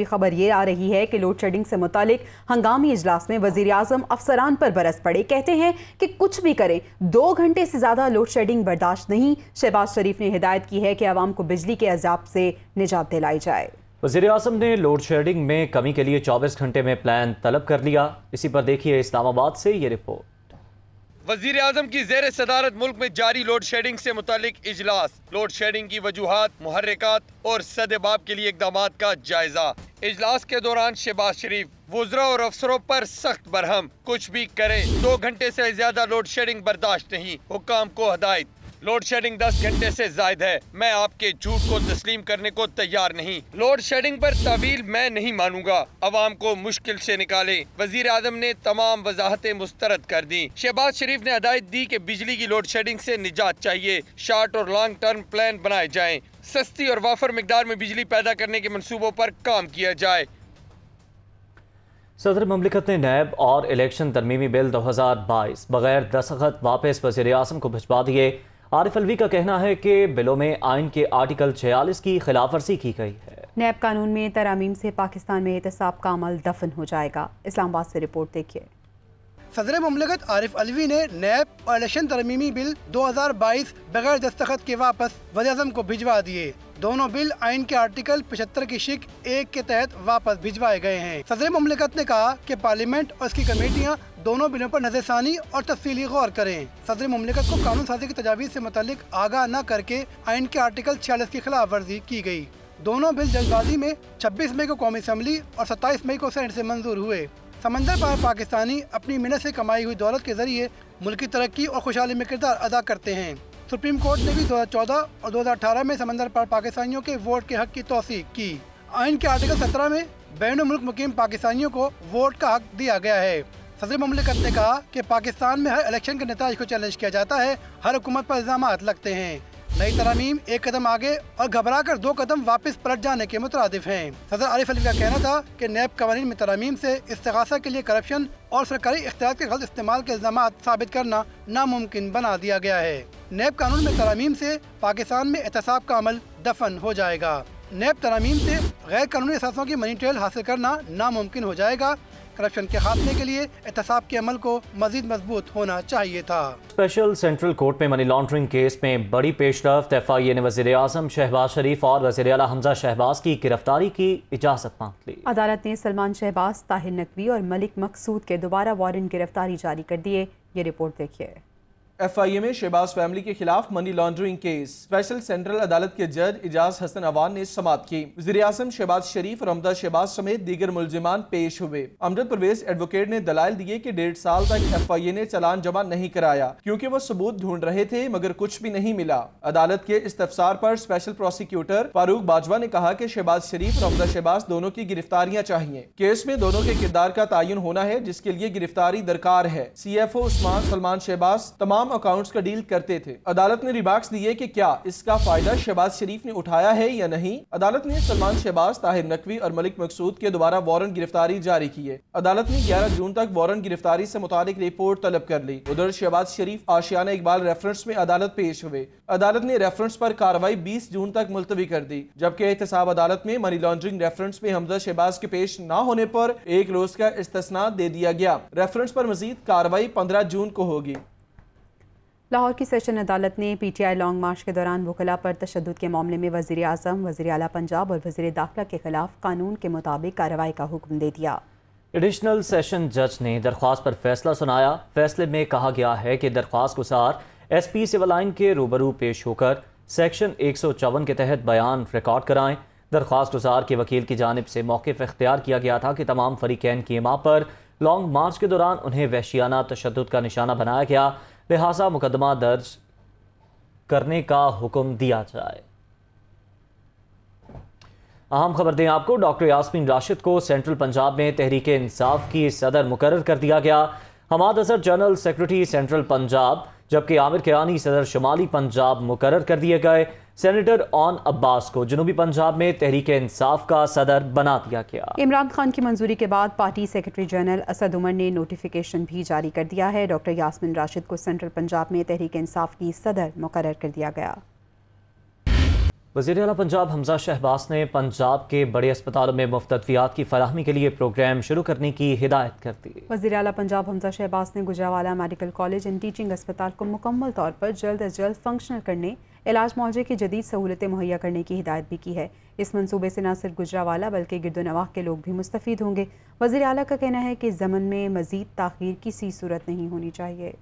भी खबर ये आ रही है कि लोड शेडिंग से मुतालिक हंगामी इजलास में वज़ीर-ए-आज़म अफसरान पर बरस पड़े। कहते हैं कि कुछ भी करें 2 घंटे से ज़्यादा लोड शेडिंग बर्दाश्त नहीं। शहबाज़ शरीफ ने हिदायत की है कि आवाम को बिजली के अजाब से निजात दिलाई जाए। वज़ीर-ए-आज़म ने लोड शेडिंग में कमी के लिए 24 घंटे में प्लान तलब कर लिया। इसी पर देखिए इस्लामाबाद से ये रिपोर्ट। वज़ीर-ए-आज़म की ज़ेर सदारत मुल्क में जारी लोड शेडिंग से मुतालिक इजलास, लोड शेडिंग की वजूहात, मुहर्रिकात और सदबाब के लिए इकदाम का जायजा। इजलास के दौरान शहबाज शरीफ वुज़रा और अफसरों पर सख्त बरहम, कुछ भी करें 2 घंटे से ज्यादा लोड शेडिंग बर्दाश्त नहीं। हुक्काम को हदायत, लोड शेडिंग 10 घंटे से ज़ायद है, मैं आपके झूठ को तस्लीम करने को तैयार नहीं। लोड शेडिंग पर तावील मैं नहीं मानूंगा, अवाम को मुश्किल से निकाले। वज़ीर-ए-आज़म ने तमाम वजाहतें मुस्तरद कर दी। शहबाज शरीफ ने हदायत दी कि बिजली की लोड शेडिंग से निजात चाहिए, शॉर्ट और लॉन्ग टर्म प्लान बनाए जाएं, सस्ती और वाफर मिकदार में बिजली पैदा करने के मनसूबों पर काम किया जाए। सदर ममलिकत ने नैब और इलेक्शन तरमीमी बिल 2022 बगैर दस्तखत वापस वज़ीर-ए-आज़म को भिजवा दिए। आरिफ अल्वी का कहना है कि बिलों में आइन के आर्टिकल 46 की खिलाफवर्जी की गई है। नैब कानून में तरामीम से पाकिस्तान में एहतसाब का अमल दफन हो जाएगा। इस्लामाबाद से रिपोर्ट देखिए। सदर ममलिकत आरिफ अल्वी ने नैब और इलेक्शन तरमीमी बिल 2022 बगैर दस्तखत के वापस वज़ीर-ए-आज़म को भिजवा दिए। दोनों बिल आइन के आर्टिकल 75 की शिक 1 के तहत वापस भिजवाए गए हैं। सदर ममलिकत ने कहा कि पार्लियामेंट और इसकी कमेटियाँ दोनों बिलों पर नजरसानी और तफसीली गौर करें। सदर ममलिकत को कानून साजी की तजावीज़ से मुतालिक आगाह न करके आइन के आर्टिकल 46 की खिलाफ वर्जी की गई। दोनों बिल जल्दबाजी में 26 मई को कौमी असम्बली और 27 मई को सेनेट से मंजूर हुए। समंदर पार पाकिस्तानी अपनी मेहनत से कमाई हुई दौलत के जरिए मुल्की तरक्की और खुशहाली में किरदार अदा करते हैं। सुप्रीम कोर्ट ने भी 2014 और 2018 में समंदर पार पाकिस्तानियों के वोट के हक की तौसीक की। आइन के आर्टिकल 17 में बैन मुल्क मुकीम पाकिस्तानियों को वोट का हक दिया गया है। सदर ममलिकत ने कहा कि पाकिस्तान में हर इलेक्शन के नतीजे को चैलेंज किया जाता है, हर हुकूमत पर इल्ज़ाम लगते हैं। नई तरमीम 1 कदम आगे और घबराकर 2 कदम वापस पलट जाने के मुतरादिफ हैं। सदर आरिफ अल्वी का कहना था कि नैब कवानीन में तरमीम से इस्तिगासा के लिए करप्शन और सरकारी इख्तियार के गलत इस्तेमाल के इल्जाम साबित करना नामुमकिन बना दिया गया है। नैब कानून में तरमीम से पाकिस्तान में एहतसाब का अमल दफन हो जाएगा। नैब तरमीम से गैर कानूनी असासों की मनी ट्रेल हासिल करना नामुमकिन हो जाएगा। करप्शन के खात्मे के लिए एहतसाब के अमल को मजीद मजबूत होना चाहिए था। स्पेशल सेंट्रल कोर्ट में मनी लॉन्ड्रिंग केस में बड़ी पेशरफ्त। एफआईए ने वज़ीर-ए-आज़म शहबाज़ शरीफ और वज़ीर-ए-आला हमज़ा शहबाज की गिरफ्तारी की इजाज़त मांग ली। अदालत ने सलमान शहबाज, ताहिर नकवी और मलिक मकसूद के दोबारा वारंट गिरफ्तारी जारी कर दिए। ये रिपोर्ट देखिए। एफआईए में शहबाज फैमिली के खिलाफ money laundering case special central अदालत के जज इजाज हसन अवान ने समाअत की। वज़ीर-ए-आज़म शहबाज शरीफ और हमज़ा शहबाज समेत दीगर मुलजिमान पेश हुए। अमजद परवेज़ एडवोकेट ने दलाइल दिए कि 1.5 साल तक एफआईए ने चालान जमा नहीं कराया क्योंकि वो सबूत ढूंढ रहे थे मगर कुछ भी नहीं मिला। अदालत के इस्तफसार पर स्पेशल प्रोसिक्यूटर फारूक बाजवा ने कहा कि शहबाज शरीफ और हमज़ा शहबाज दोनों की गिरफ्तारियाँ चाहिए। केस में दोनों के किरदार का तयन होना है जिसके लिए गिरफ्तारी दरकार है। CFO उस्मान सलमान शहबाज तमाम अकाउंट्स का डील करते थे। अदालत ने रिमार्क्स दिए कि क्या इसका फायदा शहबाज शरीफ ने उठाया है या नहीं। अदालत ने सलमान शहबाज, ताहिर नकवी और मलिक मकसूद के दोबारा वारंट गिरफ्तारी जारी किए। अदालत ने 11 जून तक वारंट गिरफ्तारी से मुताबिक रिपोर्ट तलब कर ली। उधर शहबाज शरीफ आशियाना इकबाल रेफरेंस में अदालत पेश हुए। अदालत ने रेफरेंस पर कार्रवाई 20 जून तक मुलतवी कर दी, जबकि एहतसाब अदालत में मनी लॉन्ड्रिंग रेफरेंस में हमज़ा शहबाज के पेश न होने पर 1 रोज का इस्तिस्ना दे दिया गया। रेफरेंस पर मजीद कार्रवाई 15 जून को होगी। लाहौर की सेशन अदालत ने PTI लॉन्ग मार्च के दौरान वकला पर तशद्दुद के मामले में वज़ीर-ए-आज़म, वज़ीर-ए-आला पंजाब और वज़ीर दाखिला के खिलाफ कानून के मुताबिक कार्रवाई का हुक्म दे दिया। एडिशनल सेशन जज ने दरख्वास्त पर फैसला सुनाया। फैसले में कहा गया है कि दरख्वास्त गुजार SP सिविल लाइन के रूबरू पेश होकर सेक्शन 154 के तहत बयान रिकॉर्ड कराएं। दरख्वास्त गुजार के वकील की जानिब से मौक़िफ़ इख्तियार किया गया था कि तमाम फरीकैन की इमाम पर लॉन्ग मार्च के दौरान उन्हें वहशियाना तशद्दुद का निशाना बनाया गया, लिहाजा मुकदमा दर्ज करने का हुक्म दिया जाए। अहम खबर दें आपको, डॉक्टर यासमिन राशिद को सेंट्रल पंजाब में तहरीक इंसाफ की सदर मुकर्रर कर दिया गया। Hammad Azhar general secretary central Punjab जबकि आमिर किरानी सदर शुमाली पंजाब मुकर्रर कर दिए गए। सेनेटर ऑन अब्बास को जनूबी पंजाब में तहरीक इंसाफ का सदर बना दिया गया। इमरान खान की मंजूरी के बाद party secretary general Asad Umar ने नोटिफिकेशन भी जारी कर दिया है। डॉक्टर यासमिन राशिद को सेंट्रल पंजाब में तहरीक इंसाफ की सदर मुकर्रर कर दिया गया। वज़ीर आला पंजाब हमज़ा शहबाज़ ने पंजाब के बड़े अस्पतालों में मुफ्त अद्वियात की फराहमी के लिए प्रोग्राम शुरू करने की हिदायत कर दी। वज़ीर आला पंजाब हमज़ा शहबाज़ ने Gujranwala medical college and teaching अस्पताल को मुकम्मल तौर पर जल्द अज जल्द फंक्शनल करने, इलाज मुआवजे की जदीद सहूलतें मुहैया करने की हिदायत भी की है। इस मनसूबे से न सिर्फ गुजराँवाला बल्कि गिरदोनवाह के लोग भी मुस्तफ़ीद होंगे। वज़ीर आला का कहना है कि इस ज़मन में मज़ीद ताख़ीर किसी सूरत नहीं होनी चाहिए।